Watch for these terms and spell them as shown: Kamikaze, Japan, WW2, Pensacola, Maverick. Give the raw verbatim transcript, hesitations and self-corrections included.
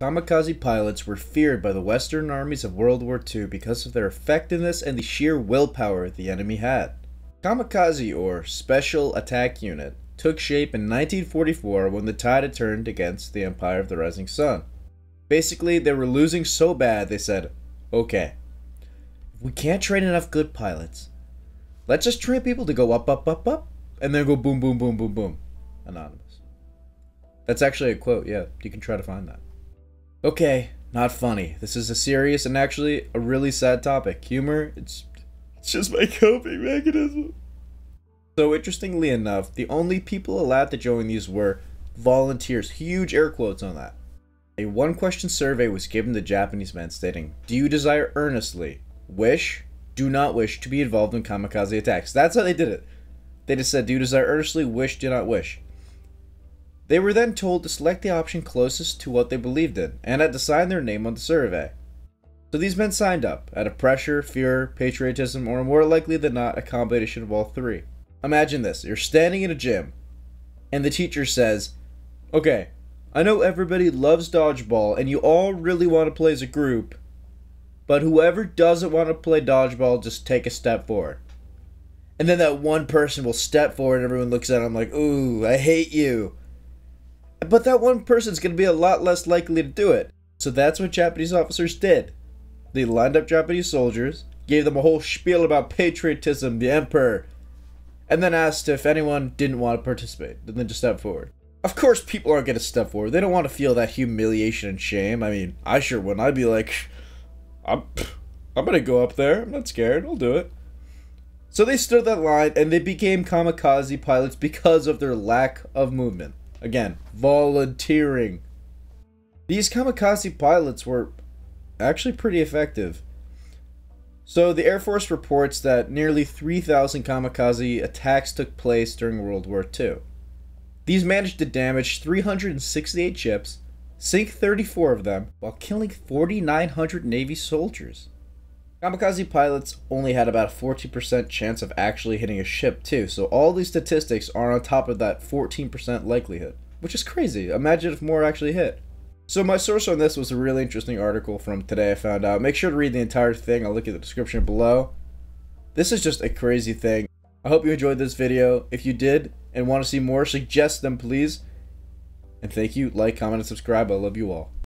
Kamikaze pilots were feared by the Western armies of World War Two because of their effectiveness and the sheer willpower the enemy had. Kamikaze, or Special Attack Unit, took shape in nineteen forty-four when the tide had turned against the Empire of the Rising Sun. Basically, they were losing so bad they said, okay, if we can't train enough good pilots, let's just train people to go up, up, up, up, and then go boom, boom, boom, boom, boom. Anonymous. That's actually a quote, yeah, you can try to find that. Okay, not funny. This is a serious and actually a really sad topic. Humor, it's, it's just my coping mechanism. So interestingly enough, the only people allowed to join these were volunteers, huge air quotes on that. A one question survey was given to Japanese men stating, do you desire earnestly, wish, do not wish to be involved in kamikaze attacks? That's how they did it. They just said, do you desire earnestly, wish, do not wish. They were then told to select the option closest to what they believed in and had to sign their name on the survey. So these men signed up out of pressure, fear, patriotism, or more likely than not, a combination of all three. Imagine this, you're standing in a gym, and the teacher says, okay, I know everybody loves dodgeball, and you all really want to play as a group, but whoever doesn't want to play dodgeball, just take a step forward. And then that one person will step forward, and everyone looks at him like, ooh, I hate you. But that one person's going to be a lot less likely to do it. So that's what Japanese officers did. They lined up Japanese soldiers, gave them a whole spiel about patriotism, the emperor, and then asked if anyone didn't want to participate, and then just step forward. Of course people aren't going to step forward. They don't want to feel that humiliation and shame. I mean, I sure wouldn't. I'd be like, I'm, I'm going to go up there. I'm not scared. I'll do it. So they stood that line, and they became kamikaze pilots because of their lack of movement. Again, volunteering. These kamikaze pilots were actually pretty effective. So the Air Force reports that nearly three thousand kamikaze attacks took place during World War Two. These managed to damage three hundred sixty-eight ships, sink thirty-four of them, while killing four thousand nine hundred Navy soldiers. Kamikaze pilots only had about a fourteen percent chance of actually hitting a ship too, so all these statistics are on top of that fourteen percent likelihood, which is crazy. Imagine if more actually hit. So my source on this was a really interesting article from Today I Found Out. Make sure to read the entire thing. I'll look at the description below. This is just a crazy thing. I hope you enjoyed this video. If you did and want to see more, suggest them please. And thank you. Like, comment, and subscribe. I love you all.